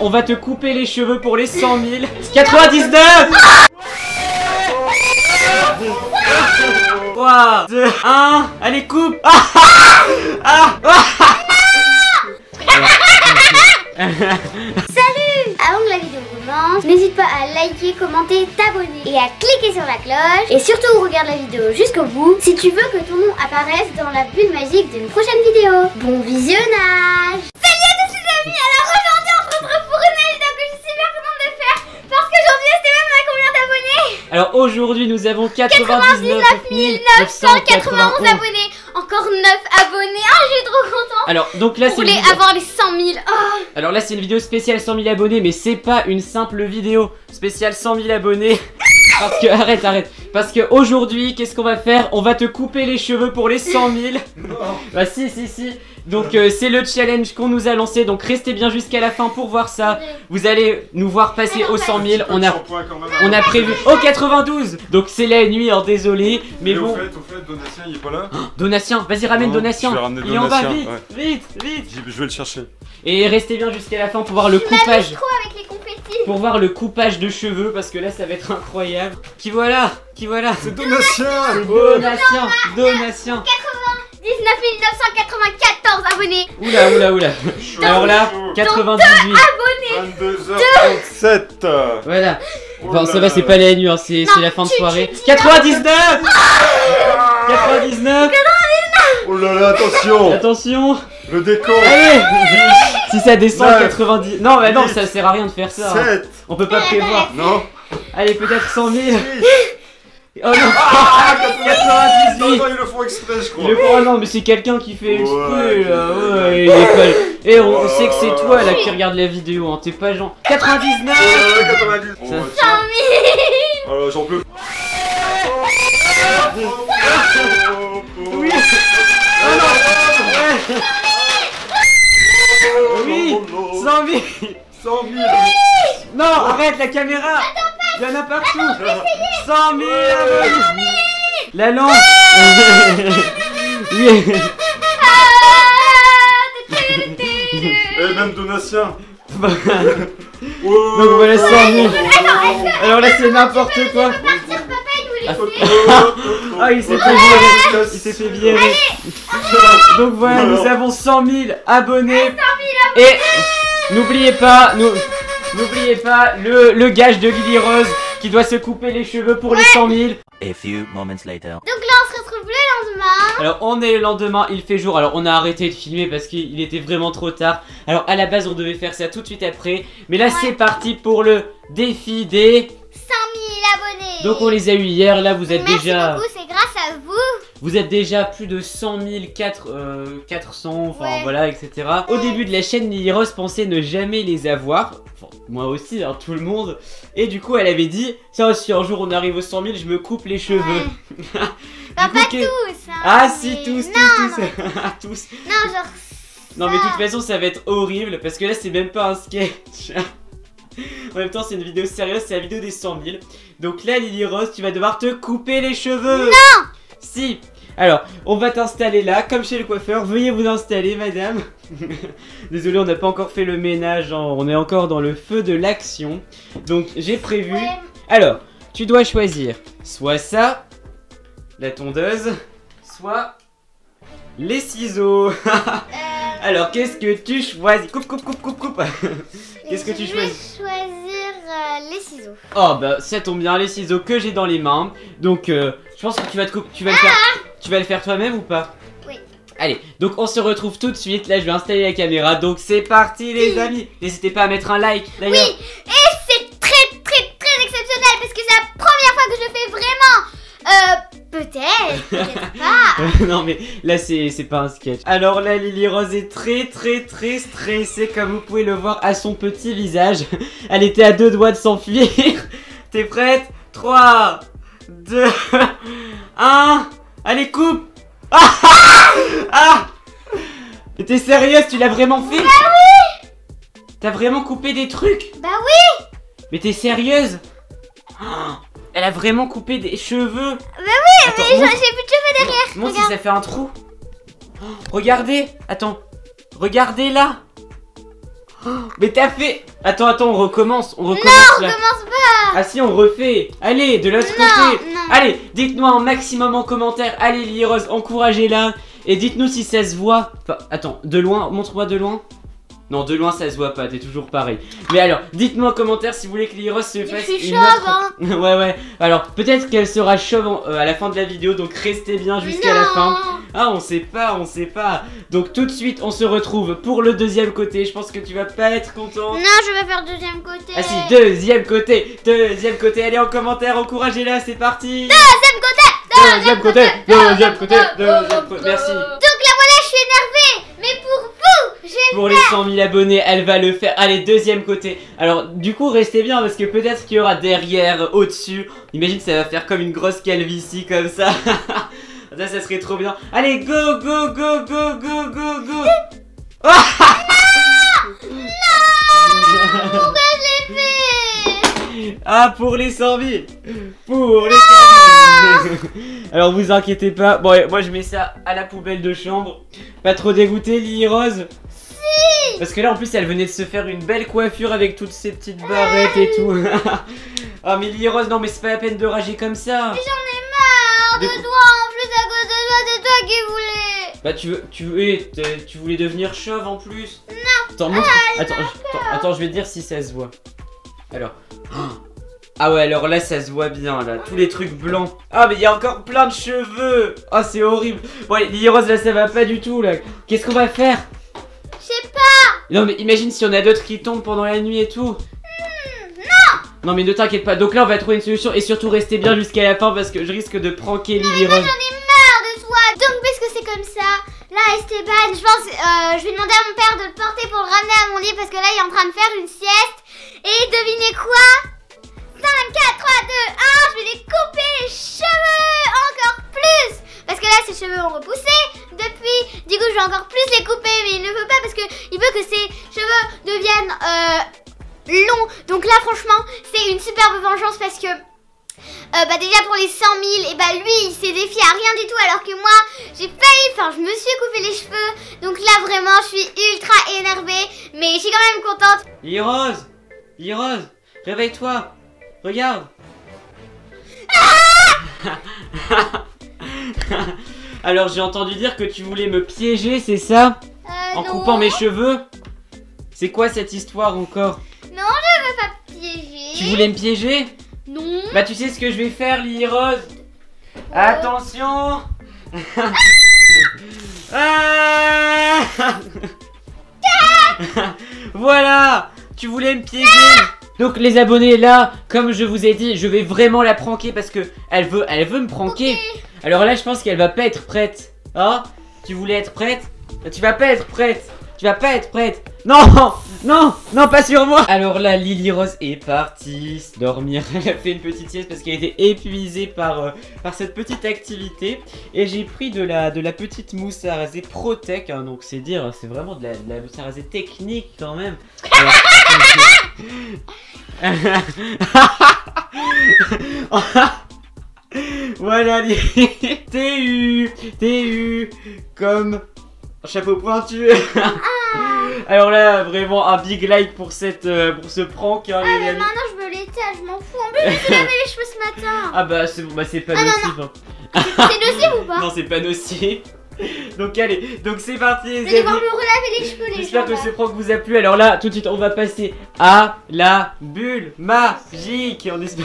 on va te couper les cheveux pour les 100 000. 99 3, 2, 1, allez coupe. Salut! Avant que la vidéo commence, n'hésite pas à liker, commenter, t'abonner et à cliquer sur la cloche. Et surtout regarde la vidéo jusqu'au bout si tu veux que ton nom apparaisse dans la bulle magique d'une prochaine vidéo. Bon visionnage! Salut à tous les amis! Alors aujourd'hui on se retrouve pour une vidéo que je suis super contente de faire parce qu'aujourd'hui Esteban a combien d'abonnés? Alors aujourd'hui nous avons 99 991 abonnés. Encore 9 abonnés, ah je suis trop contente. Alors donc là c'est avoir les 100 000. Oh. Alors là c'est une vidéo spéciale 100 000 abonnés, mais c'est pas une simple vidéo spéciale 100 000 abonnés. Parce que arrête. Parce que aujourd'hui qu'est-ce qu'on va faire? On va te couper les cheveux pour les 100 000. Oh. Bah si. Donc c'est le challenge qu'on nous a lancé. Donc restez bien jusqu'à la fin pour voir ça. Vous allez nous voir passer aux 100 000. On a prévu au 92. Donc c'est la nuit, alors désolé. Mais bon. Au fait, Donatien il est pas là. Donatien, vas-y ramène Donatien. Il est en bas, vite. Je vais le chercher. Et restez bien jusqu'à la fin pour voir le coupage. Pour voir le coupage de cheveux parce que là ça va être incroyable. Qui voilà. C'est Donatien. 99 994 abonnés. Oula. Alors là, 98 abonnés. 22h37. Voilà. Bon, ça va, c'est pas la nuit, hein, c'est la fin de soirée. 99. Oh là là, attention. Le décompte. Allez. Si ça descend 90. Non, bah non, ça sert à rien de faire ça. 7. On peut pas prévoir. Non. Allez, peut-être 100 000. Oh non, 98. Non, ils le font exprès, je crois. Oh non, mais c'est quelqu'un qui fait exprès là. Ouais, il est pas... Et on sait que c'est toi là qui regarde la vidéo, hein. T'es pas genre 99. 100 000. Alors j'en peux. Oui. Oui. 100 000. Non, arrête la caméra. Il y en a partout. 100 000 abonnés. La lampe. Oui. Et même Donatien. Donc voilà 100 000. Alors là c'est n'importe quoi. Ah il s'est fait virer. Donc voilà, nous avons 100 000 abonnés. Et n'oubliez pas, le gage de Lily-Rose qui doit se couper les cheveux pour les 100 000. A few moments later. Donc là on se retrouve le lendemain. Alors on est le lendemain, il fait jour. Alors on a arrêté de filmer parce qu'il était vraiment trop tard. Alors à la base on devait faire ça tout de suite après. Mais là c'est parti pour le défi des 100 000 abonnés. Donc on les a eu hier, là vous êtes déjà... Merci beaucoup, c'est grâce à vous. Vous êtes déjà plus de 100 000, 400, enfin voilà, etc. Au début de la chaîne, Lily-Rose pensait ne jamais les avoir. Enfin, moi aussi, hein, tout le monde. Et du coup, elle avait dit, tiens, si un jour on arrive aux 100 000, je me coupe les cheveux. Ouais. Bah, coup, pas tous, hein. Ah si, tous. Tous. Non, genre ça. Non, mais de toute façon, ça va être horrible, parce que là, c'est même pas un sketch. En même temps, c'est une vidéo sérieuse, c'est la vidéo des 100 000. Donc là, Lily-Rose, tu vas devoir te couper les cheveux. Non. Si. Alors, on va t'installer là, comme chez le coiffeur. Veuillez vous installer, madame. Désolé, on n'a pas encore fait le ménage, hein. On est encore dans le feu de l'action. Donc, j'ai prévu... Ouais. Alors, tu dois choisir soit ça, la tondeuse, soit les ciseaux. Alors, qu'est-ce que tu choisis? Coupe. Qu'est-ce que tu choisis? Je vais choisir les ciseaux. Oh, bah, ça tombe bien, les ciseaux que j'ai dans les mains. Donc, je pense que tu vas te couper, tu vas le faire toi-même ou pas? Oui. Allez, donc on se retrouve tout de suite. Là, je vais installer la caméra. Donc, c'est parti, les amis. N'hésitez pas à mettre un like. Oui, et c'est très exceptionnel parce que c'est la première fois que je le fais vraiment. Peut-être pas. Non, mais là, c'est pas un sketch. Alors là, Lily-Rose est très stressée, comme vous pouvez le voir à son petit visage. Elle était à 2 doigts de s'enfuir. T'es prête? 3, 2, 1. Allez, coupe. Mais t'es sérieuse? Tu l'as vraiment fait? Bah oui. T'as vraiment coupé des trucs? Bah oui. Mais t'es sérieuse? Elle a vraiment coupé des cheveux. Bah oui. Attends, mais j'ai plus de cheveux derrière. Montre si ça fait un trou. Regardez. Attends. Regardez là. Mais t'as fait... Attends, attends, on recommence. On recommence. Non, on recommence pas. Ah si, on refait. Allez, de l'autre côté. Non. Allez, dites-moi un maximum en commentaire. Allez, Lily-Rose, encouragez-la. Et dites-nous si ça se voit. Enfin, attends, de loin, montre-moi de loin. Non, de loin ça se voit pas, t'es toujours pareil. Mais alors, dites-moi en commentaire si vous voulez que Lily-Rose se fasse une chauve, autre... hein. Ouais, ouais. Alors, peut-être qu'elle sera chauve à la fin de la vidéo, donc restez bien jusqu'à la fin. Ah, on sait pas, on sait pas. Donc tout de suite, on se retrouve pour le deuxième côté. Je pense que tu vas pas être content. Non, je vais faire deuxième côté. Ah si, deuxième côté, deuxième côté. Allez, en commentaire, encouragez-la, c'est parti. Deuxième côté, deuxième côté, deuxième côté. Merci. Pour les 100 000 abonnés, elle va le faire. Allez, deuxième côté. Alors, du coup, restez bien parce que peut-être qu'il y aura derrière, au-dessus. Imagine, ça va faire comme une grosse calvitie, comme ça. Ça, ça serait trop bien. Allez, go, go, go, go, go, go, go. Non, non. Pourquoi j'ai fait? Ah, pour les 100 000. Pour les 100 000. Alors, vous inquiétez pas. Bon, moi, je mets ça à la poubelle de chambre. Pas trop dégoûté, Lily-Rose? Parce que là en plus elle venait de se faire une belle coiffure avec toutes ces petites barrettes et tout. Ah mais Lily-Rose, non mais c'est pas la peine de rager comme ça. J'en ai marre de toi, en plus à cause de toi, c'est toi qui voulais. Bah tu voulais devenir chauve en plus. Non. Attends, attends, je vais te dire si ça se voit. Alors... Ah ouais, alors là ça se voit bien là, tous les trucs blancs. Ah mais il y a encore plein de cheveux. Ah c'est horrible. Bon allez, Lily-Rose là ça va pas du tout là. Qu'est-ce qu'on va faire? Je sais pas. Non mais imagine si on a d'autres qui tombent pendant la nuit et tout. Non. Non mais ne t'inquiète pas. Donc là on va trouver une solution et surtout restez bien jusqu'à la fin parce que je risque de pranker Lily-Rose. J'en ai marre de toi. Donc puisque c'est comme ça, là Esteban, je pense, je vais demander à mon père de le porter pour le ramener à mon lit parce que là il est en train de faire une sieste. Et devinez quoi? 5, 4, 3, 2, 1, je vais les couper les cheveux encore plus. Parce que là, ses cheveux ont repoussé depuis. Du coup, je vais encore plus les couper. Mais il ne veut pas parce qu'il veut que ses cheveux deviennent longs. Donc là, franchement, c'est une superbe vengeance parce que... bah déjà pour les 100 000, et bah lui il s'est défié à rien du tout alors que moi j'ai failli, enfin je me suis coupé les cheveux. Donc là vraiment je suis ultra énervée, mais je suis quand même contente. Lily-Rose, Lily-Rose, réveille-toi. Regarde. Ah. Alors j'ai entendu dire que tu voulais me piéger, c'est ça? En coupant mes cheveux? C'est quoi cette histoire encore? Non, je veux pas piéger. Tu voulais me piéger? Non. Bah tu sais ce que je vais faire, Lily-Rose? Attention. Ah. Ah. Voilà. Tu voulais me piéger. Ah. Donc les abonnés là, comme je vous ai dit, je vais vraiment la pranker parce que elle veut me pranker. Okay. Alors là, je pense qu'elle va pas être prête. Hein? Tu voulais être prête? Tu vas pas être prête. Tu vas pas être prête. Non, non, non, pas sur moi. Alors là, Lily-Rose est partie dormir. Elle a fait une petite sieste parce qu'elle était épuisée par cette petite activité. Et j'ai pris de la petite mousse à raser Protec. Hein, donc c'est dire, c'est vraiment de la mousse à raser technique quand même. Alors, voilà les TU comme chapeau pointu. Alors là vraiment un big like pour ce prank hein, les amis. Maintenant je me l'étale, je m'en fous. En plus je me lavé les cheveux ce matin. Ah bah c'est bon, bah c'est pas nocif hein. C'est nocif ou pas? Non c'est pas nocif. Donc allez, donc c'est parti les amis. Je vais devoir me relaver les cheveux les gens. J'espère que ce prank vous a plu. Alors là, tout de suite, on va passer à la bulle magique. On espère.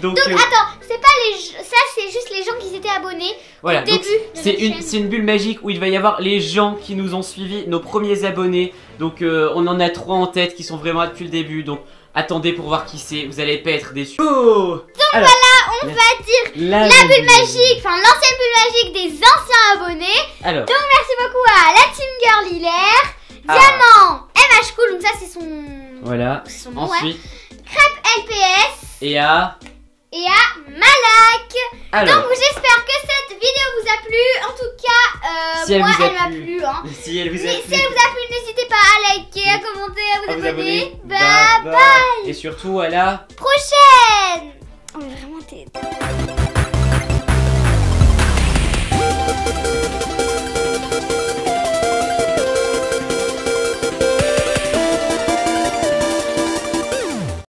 Donc attends, c'est pas les... Ça c'est juste les gens qui s'étaient abonnés. Voilà, au début de c'est une bulle magique où il va y avoir les gens qui nous ont suivis, nos premiers abonnés. Donc on en a 3 en tête qui sont vraiment là depuis le début. Donc attendez pour voir qui c'est, vous allez pas être déçus. Oh. Donc alors, voilà, on va dire la bulle magique, enfin l'ancienne bulle magique des anciens abonnés. Alors. Donc merci beaucoup à la Team Girl Hilaire, Diamant MH Cool, donc ça c'est son... Voilà, son nom, ensuite ouais. Crêpe LPS. Et à Malak. Alors. Donc j'espère que cette vidéo vous a plu. En tout cas, si moi elle m'a plu. Hein. Si elle vous a plu, n'hésitez pas à liker, à commenter, à vous abonner. Bye bye. Et surtout à la prochaine. On est vraiment